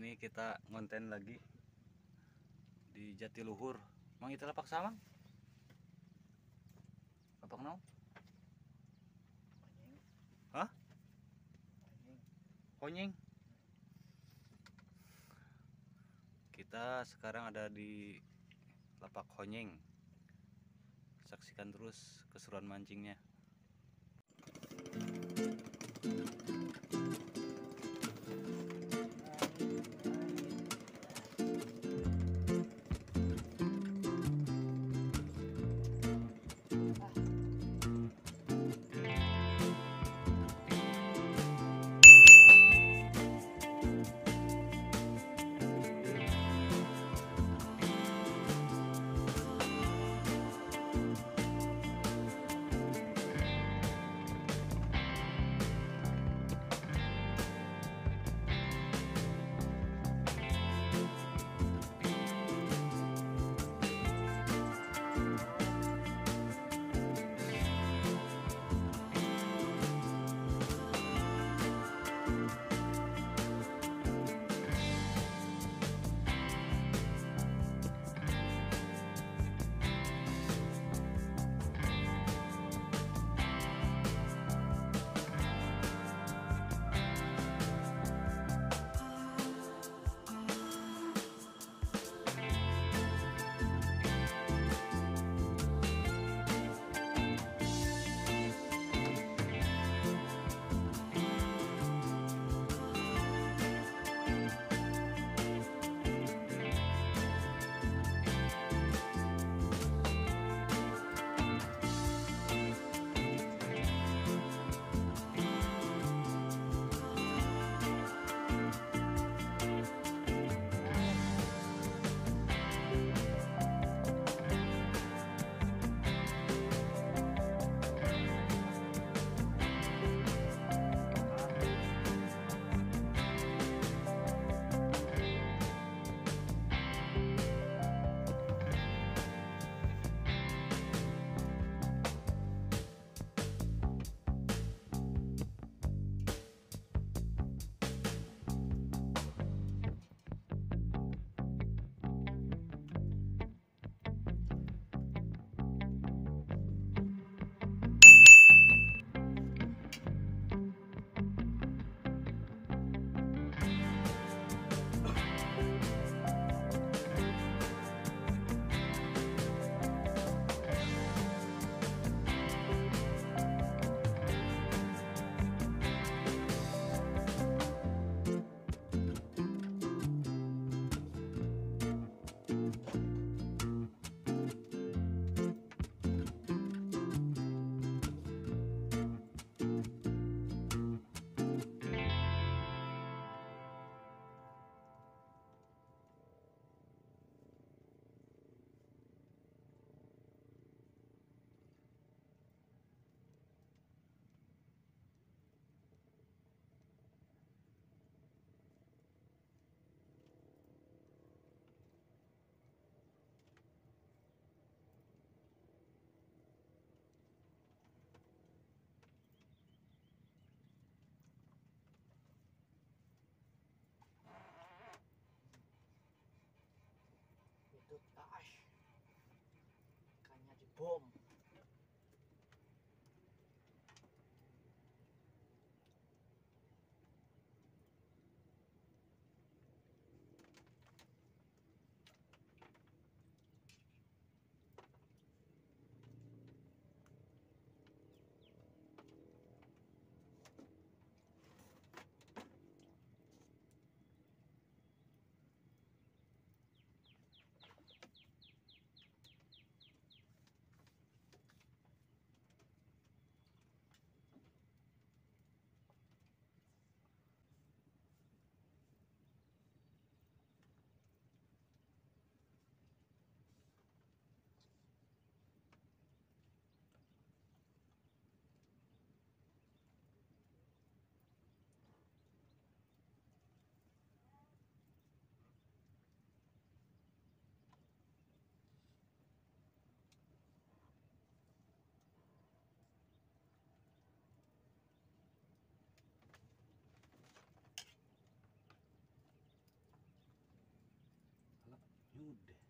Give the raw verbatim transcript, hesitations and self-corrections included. ini kita ngonten lagi di Jati Luhur. Mang itu lapak sama? Lapak nau? Hah? Honyeng. Kita sekarang ada di lapak Honyeng. Saksikan terus keseruan mancingnya. Ikannya dibom. Udah.